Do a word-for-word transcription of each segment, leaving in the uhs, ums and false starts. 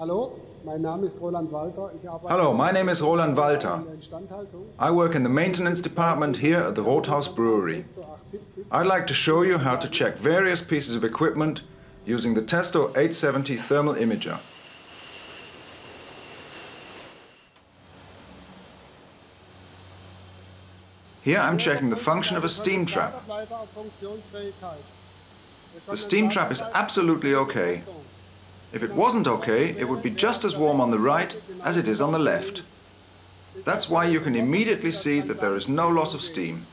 Hallo, my name is Roland Walter. Hello, my name is Roland Walter. I work in the maintenance department here at the Rothaus Brewery. I'd like to show you how to check various pieces of equipment using the Testo eight seventy thermal imager. Here I'm checking the function of a steam trap. The steam trap is absolutely okay. If it wasn't okay, it would be just as warm on the right as it is on the left. That's why you can immediately see that there is no loss of steam.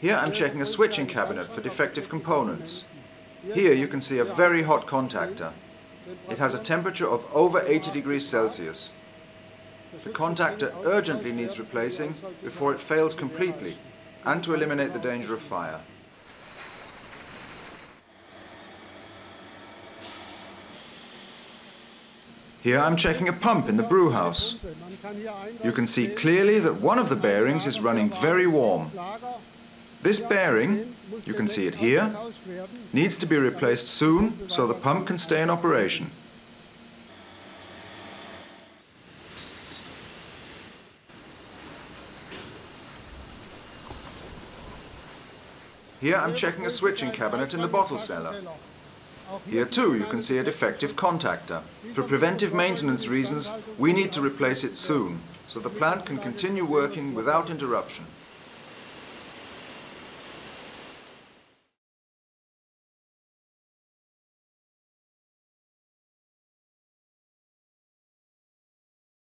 Here I'm checking a switching cabinet for defective components. Here you can see a very hot contactor. It has a temperature of over eighty degrees Celsius. The contactor urgently needs replacing before it fails completely and to eliminate the danger of fire. Here I'm checking a pump in the brew house. You can see clearly that one of the bearings is running very warm. This bearing, you can see it here, needs to be replaced soon so the pump can stay in operation. Here I'm checking a switching cabinet in the bottle cellar. Here too you can see a defective contactor. For preventive maintenance reasons, we need to replace it soon so the plant can continue working without interruption.